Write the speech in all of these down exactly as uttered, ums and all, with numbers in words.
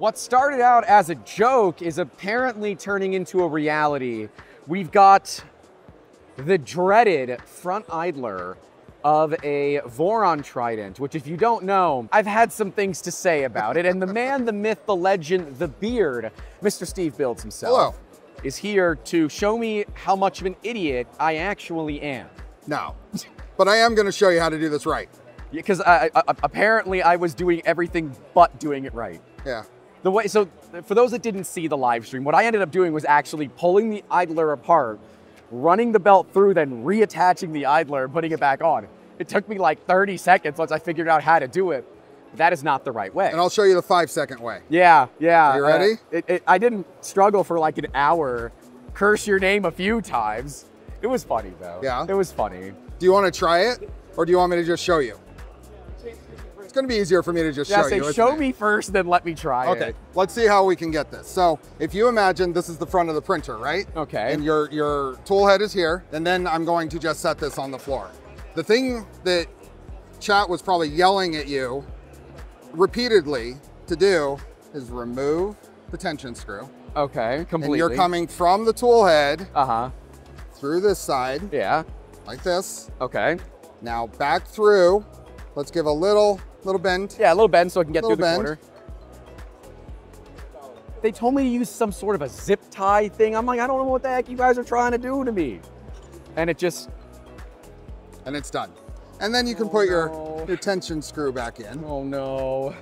What started out as a joke is apparently turning into a reality. We've got the dreaded front idler of a Voron Trident, which, if you don't know, I've had some things to say about it. And the man, the myth, the legend, the beard, Mister Steve Builds himself, hello, is here to show me how much of an idiot I actually am. No, but I am going to show you how to do this right. Because yeah, apparently I was doing everything but doing it right. Yeah. The way, so for those that didn't see the live stream, what I ended up doing was actually pulling the idler apart, running the belt through, then reattaching the idler and putting it back on. It took me like thirty seconds once I figured out how to do it. That is not the right way. And I'll show you the five second way. Yeah, yeah. Are you ready? Uh, it, it, I didn't struggle for like an hour, curse your name a few times. It was funny though. Yeah. It was funny. Do you want to try it or do you want me to just show you? It's going to be easier for me to just yeah, show say, you. Show me first, then let me try okay. it. Okay, let's see how we can get this. So if you imagine this is the front of the printer, right? Okay. And your, your tool head is here, and then I'm going to just set this on the floor. The thing that chat was probably yelling at you repeatedly to do is remove the tension screw. Okay, completely. And you're coming from the tool head uh-huh. through this side. Yeah. Like this. Okay. Now back through. Let's give a little... Little bend. Yeah, a little bend so I can get through the corner. They told me to use some sort of a zip tie thing. I'm like, I don't know what the heck you guys are trying to do to me. And it just... And it's done. And then you can put your, your tension screw back in. Oh, no.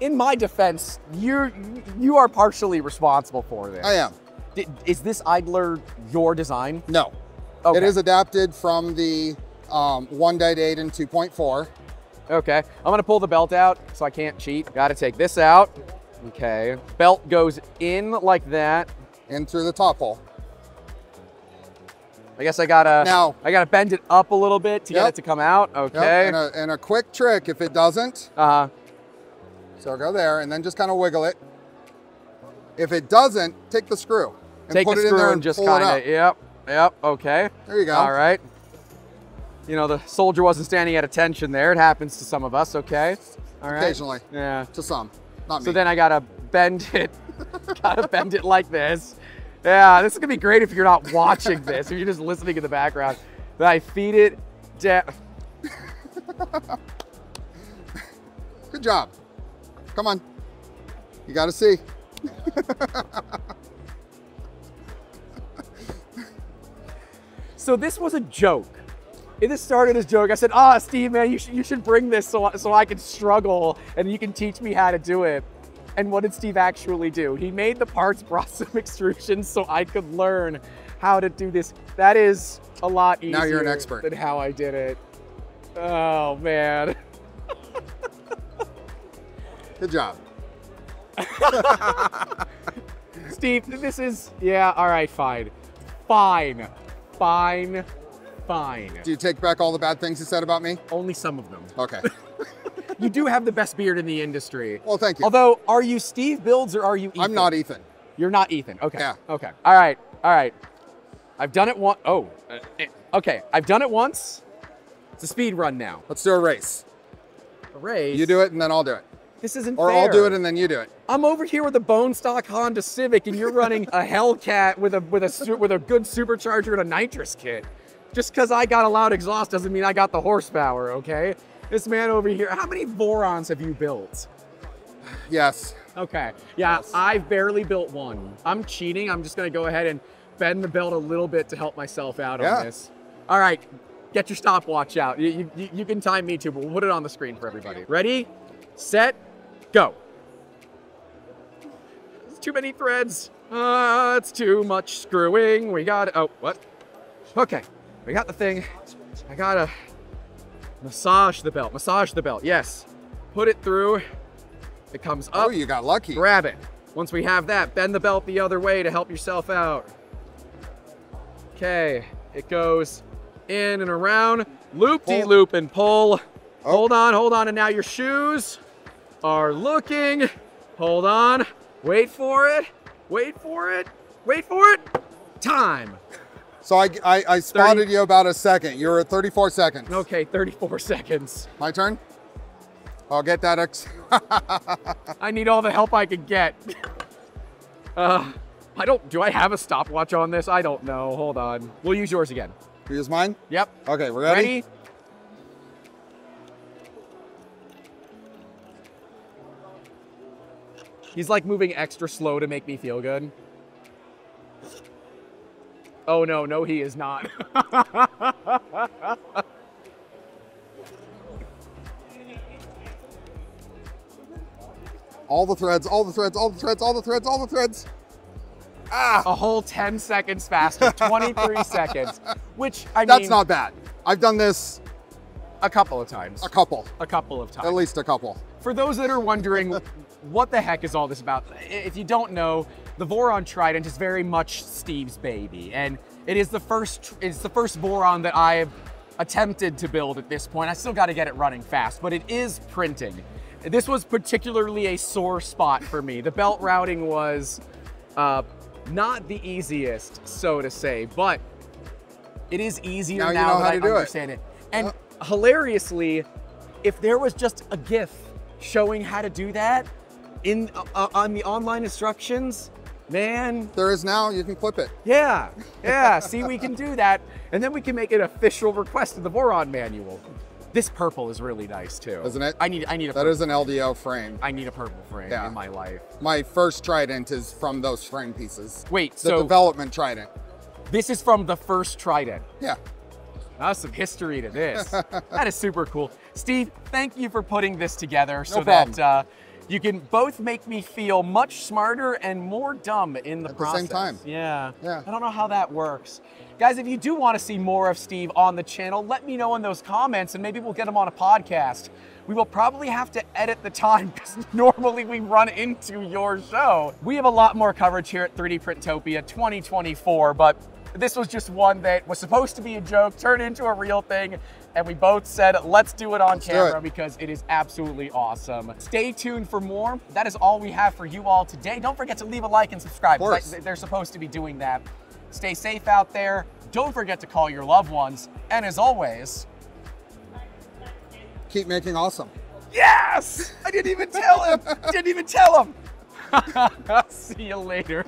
In my defense, you're, you are partially responsible for this. I am. D- is this idler your design? No. Okay. It is adapted from the um, one point eight and two point four. Okay, I'm gonna pull the belt out so I can't cheat. Gotta take this out. Okay, belt goes in like that. In through the top hole. I guess I gotta, now, I gotta bend it up a little bit to yep. get it to come out, okay. Yep. And, a, and a quick trick if it doesn't. Uh-huh. So go there and then just kind of wiggle it. If it doesn't, take the screw. And take put the it screw in there and, and just kind of, yep, yep, okay. There you go. All right. You know, the soldier wasn't standing at attention there. It happens to some of us, okay? All right. Occasionally. Yeah. To some, not me. So then I gotta bend it, gotta bend it like this. Yeah, this is gonna be great if you're not watching this, if you're just listening in the background. Then I feed it down. Good job. Come on. You gotta see. So this was a joke. This started as a joke. I said, ah, oh, Steve, man, you should, you should bring this so, so I can struggle and you can teach me how to do it. And what did Steve actually do? He made the parts, brought some extrusions so I could learn how to do this. That is a lot easier now you're an expert. Than how I did it. Oh, man. Good job. Steve, this is, yeah, all right, fine. Fine, fine. Fine. Do you take back all the bad things you said about me? Only some of them. Okay. You do have the best beard in the industry. Well, thank you. Although, are you Steve Builds or are you Ethan? I'm not Ethan. You're not Ethan. Okay. Yeah. Okay. All right. All right. I've done it once. Oh. Okay. I've done it once. It's a speed run now. Let's do a race. A race? You do it and then I'll do it. This isn't fair. Or I'll do it and then you do it. I'm over here with a bone stock Honda Civic and you're running a Hellcat with a with a with a good supercharger and a nitrous kit. Just because I got a loud exhaust doesn't mean I got the horsepower, okay? This man over here, how many Vorons have you built? Yes. Okay, yeah, yes. I've barely built one. I'm cheating, I'm just gonna go ahead and bend the belt a little bit to help myself out yeah. on this. All right, get your stopwatch out. You, you, you can time me too, but we'll put it on the screen for everybody. Ready, set, go. There's too many threads. Uh, it's too much screwing. We got, oh, what? Okay. We got the thing. I gotta massage the belt, massage the belt, yes. Put it through, it comes up. Oh, you got lucky. Grab it. Once we have that, bend the belt the other way to help yourself out. Okay, it goes in and around, loop-de-loop and pull. Oh. Hold on, hold on, and now your shoes are looking. Hold on, wait for it, wait for it, wait for it, time. So I, I, I spotted thirty. You about a second. You're at thirty-four seconds. Okay, thirty-four seconds. My turn? I'll get that. Ex I need all the help I can get. Uh, I don't, do I have a stopwatch on this? I don't know, hold on. We'll use yours again. You use mine? Yep. Okay, we're ready? Ready? He's like moving extra slow to make me feel good. Oh no, no he is not. All the threads, all the threads, all the threads, all the threads, all the threads. Ah. A whole ten seconds faster, twenty-three seconds, which I mean. That's not bad. I've done this. A couple of times. A couple. A couple of times. At least a couple. For those that are wondering, what the heck is all this about? If you don't know, the Voron Trident is very much Steve's baby. And it is the first, it's the first Voron that I've attempted to build at this point. I still gotta get it running fast, but it is printing. This was particularly a sore spot for me. The belt routing was uh, not the easiest, so to say, but it is easier now, now that I understand it. And uh. hilariously, if there was just a GIF showing how to do that in uh, on the online instructions, man. There is now, you can clip it. Yeah, yeah, see, we can do that. And then we can make an official request to the Voron manual. This purple is really nice too. Isn't it? I need, I need a purple. That is an L D O frame. I need a purple frame yeah. in my life. My first Trident is from those frame pieces. Wait, the so. The development Trident. This is from the first Trident. Yeah. That's some history to this. That is super cool. Steve, thank you for putting this together no so problem. that uh, you can both make me feel much smarter and more dumb in the At process. At the same time. Yeah. yeah. I don't know how that works. Guys, if you do want to see more of Steve on the channel, let me know in those comments and maybe we'll get him on a podcast. We will probably have to edit the time because normally we run into your show. We have a lot more coverage here at three D Printopia twenty twenty-four, but this was just one that was supposed to be a joke, turned into a real thing, and we both said, let's do it on let's camera it. because it is absolutely awesome. Stay tuned for more. That is all we have for you all today. Don't forget to leave a like and subscribe. I, they're supposed to be doing that. Stay safe out there. Don't forget to call your loved ones. And as always, keep making awesome. Yes! I didn't even tell him. Didn't even tell him. See you later.